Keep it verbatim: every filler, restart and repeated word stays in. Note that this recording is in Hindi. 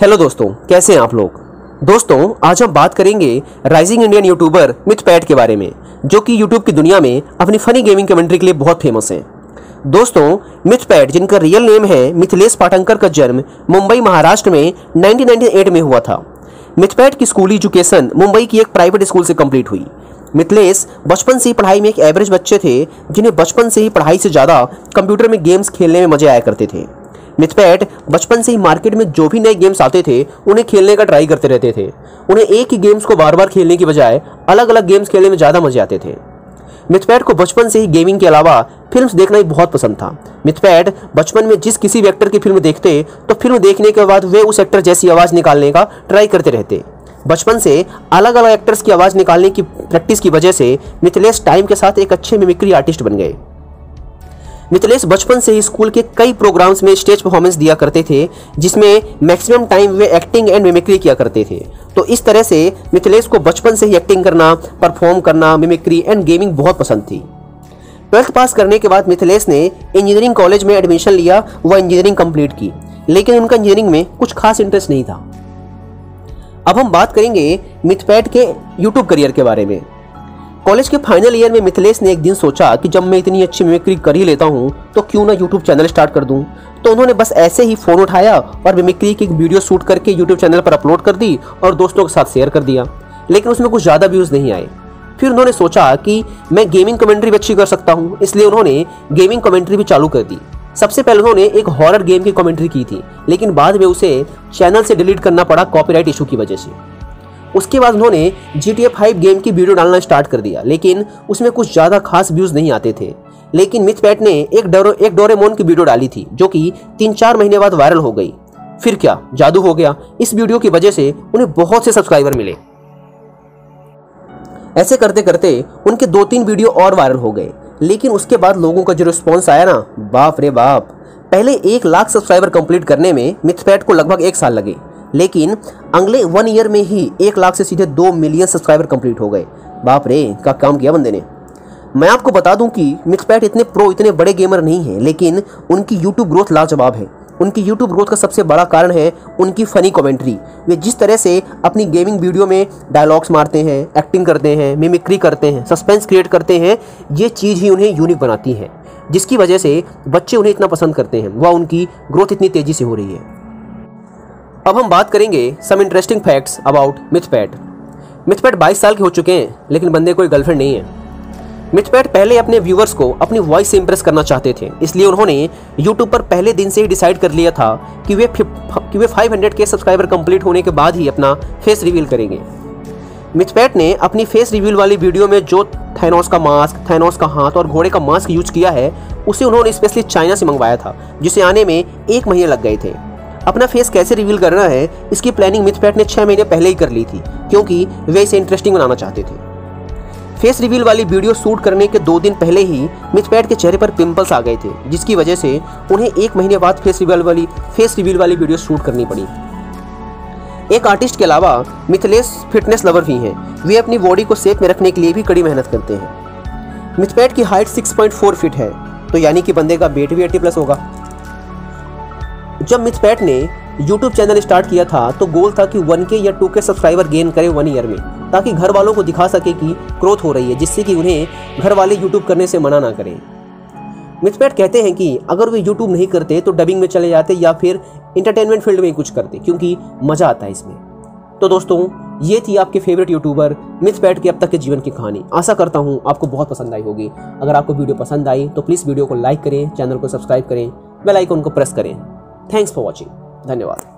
हेलो दोस्तों, कैसे हैं आप लोग। दोस्तों आज हम बात करेंगे राइजिंग इंडियन यूट्यूबर मिथपैट के बारे में, जो कि यूट्यूब की दुनिया में अपनी फनी गेमिंग कमेंट्री के लिए बहुत फेमस हैं। दोस्तों मिथपैट, जिनका रियल नेम है मिथिलेश पाटंकर, का जन्म मुंबई महाराष्ट्र में नाइनटीन नाइंटी एट में हुआ था। मिथपैट की स्कूल एजुकेशन मुंबई की एक प्राइवेट स्कूल से कंप्लीट हुई। मिथिलेश बचपन से ही पढ़ाई में एक एवरेज बच्चे थे, जिन्हें बचपन से ही पढ़ाई से ज़्यादा कंप्यूटर में गेम्स खेलने में मजे आया करते थे। मिथपैट बचपन से ही मार्केट में जो भी नए गेम्स आते थे उन्हें खेलने का ट्राई करते रहते थे। उन्हें एक ही गेम्स को बार बार खेलने की बजाय अलग अलग गेम्स खेलने में ज़्यादा मजे आते थे। मिथपैट को बचपन से ही गेमिंग के अलावा फिल्म्स देखना ही बहुत पसंद था। मिथपैट बचपन में जिस किसी भी एक्टर की फिल्म देखते तो फिल्म देखने के बाद वे उस एक्टर जैसी आवाज़ निकालने का ट्राई करते रहते। बचपन से अलग अलग एक्टर्स की आवाज़ निकालने की प्रैक्टिस की वजह से मिथिलेश टाइम के साथ एक अच्छे मिमिक्री आर्टिस्ट बन गए। मिथिलेश बचपन से ही स्कूल के कई प्रोग्राम्स में स्टेज परफॉर्मेंस दिया करते थे, जिसमें मैक्सिमम टाइम वे एक्टिंग एंड मिमिक्री किया करते थे। तो इस तरह से मिथिलेश को बचपन से ही एक्टिंग करना, परफॉर्म करना, मिमिक्री एंड गेमिंग बहुत पसंद थी। ट्वेल्थ पास करने के बाद मिथिलेश ने इंजीनियरिंग कॉलेज में एडमिशन लिया व इंजीनियरिंग कंप्लीट की, लेकिन उनका इंजीनियरिंग में कुछ खास इंटरेस्ट नहीं था। अब हम बात करेंगे मिथपैट के यूट्यूब करियर के बारे में। कॉलेज के फाइनल ईयर में मिथिलेश ने एक दिन सोचा कि जब मैं इतनी अच्छी मिमिक्री कर ही लेता हूँ तो क्यों ना यूट्यूब चैनल स्टार्ट कर दूँ। तो उन्होंने बस ऐसे ही फ़ोन उठाया और मिमिक्री की एक वीडियो शूट करके यूट्यूब चैनल पर अपलोड कर दी और दोस्तों के साथ शेयर कर दिया, लेकिन उसमें कुछ ज़्यादा व्यूज़ नहीं आए। फिर उन्होंने सोचा कि मैं गेमिंग कमेंट्री भी अच्छी कर सकता हूँ, इसलिए उन्होंने गेमिंग कमेंट्री भी चालू कर दी। सबसे पहले उन्होंने एक हॉरर गेम की कमेंट्री की थी, लेकिन बाद में उसे चैनल से डिलीट करना पड़ा कॉपीराइट इशू की वजह से। उसके बाद उन्होंने G T A five game की वीडियो डालना स्टार्ट कर दिया, लेकिन उसमें कुछ ज़्यादा खास व्यूज़ नहीं आते थे। लेकिन मिथपैट ने एक डोरे एक डोरेमोन की वीडियो डाली थी, जो कि तीन चार महीने बाद वायरल हो गई। फिर क्या जादू हो गया, इस वीडियो की वजह से उन्हें बहुत से सब्सक्राइबर मिले। ऐसे करते करते उनके दो तीन वीडियो और वायरल हो गए, लेकिन उसके बाद लोगों का जो रिस्पॉन्स आया ना, बाप रे बाप। पहले एक लाख सब्सक्राइबर कंप्लीट करने में मिथपैट को लगभग एक साल लगे, लेकिन अगले वन ईयर में ही एक लाख से सीधे दो मिलियन सब्सक्राइबर कंप्लीट हो गए। बाप रे, का काम किया बंदे ने। मैं आपको बता दूं कि मिथपैट इतने प्रो, इतने बड़े गेमर नहीं हैं, लेकिन उनकी यूट्यूब ग्रोथ लाजवाब है। उनकी यूट्यूब ग्रोथ का सबसे बड़ा कारण है उनकी फ़नी कमेंट्री। वे जिस तरह से अपनी गेमिंग वीडियो में डायलॉग्स मारते हैं, एक्टिंग करते हैं, मिमिक्री करते हैं, सस्पेंस क्रिएट करते हैं, ये चीज़ ही उन्हें यूनिक बनाती है, जिसकी वजह से बच्चे उन्हें इतना पसंद करते हैं व उनकी ग्रोथ इतनी तेज़ी से हो रही है। अब हम बात करेंगे some interesting facts about Mythpat. Mythpat बाईस साल के हो चुके हैं, लेकिन बंदे कोई गर्लफ्रेंड नहीं है। मिथपैट पहले अपने व्यूअर्स को अपनी वॉइस से इंप्रेस करना चाहते थे, इसलिए उन्होंने यूट्यूब पर पहले दिन से ही डिसाइड कर लिया था कि वे कि वे फाइव हंड्रेड के सब्सक्राइबर कंप्लीट होने के बाद ही अपना फेस रिवील करेंगे। मिथपैट ने अपनी फेस रिवील वाली वीडियो में जो थैनोस का मास्क, थैनोस का हाथ और घोड़े का मास्क यूज किया है, उसे उन्होंने स्पेशली चाइना से मंगवाया था, जिसे आने में एक महीने लग गए थे। अपना फेस कैसे रिवील करना है, इसकी प्लानिंग मिथपैट ने छः महीने पहले ही कर ली थी, क्योंकि वे इसे इंटरेस्टिंग बनाना चाहते थे। फेस रिवील वाली वीडियो शूट करने के दो दिन पहले ही मिथपैट के चेहरे पर पिंपल्स आ गए थे, जिसकी वजह से उन्हें एक महीने बाद फेस रिवील वाली फेस रिवील वाली वीडियो शूट करनी पड़ी। एक आर्टिस्ट के अलावा मिथिलेश फिटनेस लवर भी हैं। वे अपनी बॉडी को शेप में रखने के लिए भी कड़ी मेहनत करते हैं। मिथपैट की height six point four feet है, तो यानी कि बंदे का वेट भी एटी प्लस होगा। जब मिथपैट ने यूट्यूब चैनल स्टार्ट किया था तो गोल था कि वन के या टू के सब्सक्राइबर गेन करे वन ईयर में, ताकि घर वालों को दिखा सके कि ग्रोथ हो रही है, जिससे कि उन्हें घर वाले यूट्यूब करने से मना ना करें। मिथपैट कहते हैं कि अगर वे यूट्यूब नहीं करते तो डबिंग में चले जाते या फिर इंटरटेनमेंट फील्ड में कुछ करते, क्योंकि मज़ा आता है इसमें। तो दोस्तों ये थी आपके फेवरेट यूट्यूबर मिथपैट के अब तक के जीवन की कहानी। आशा करता हूँ आपको बहुत पसंद आई होगी। अगर आपको वीडियो पसंद आई तो प्लीज़ वीडियो को लाइक करें, चैनल को सब्सक्राइब करें, बेल आइकन को प्रेस करें। थैंक्स फॉर वॉचिंग, धन्यवाद।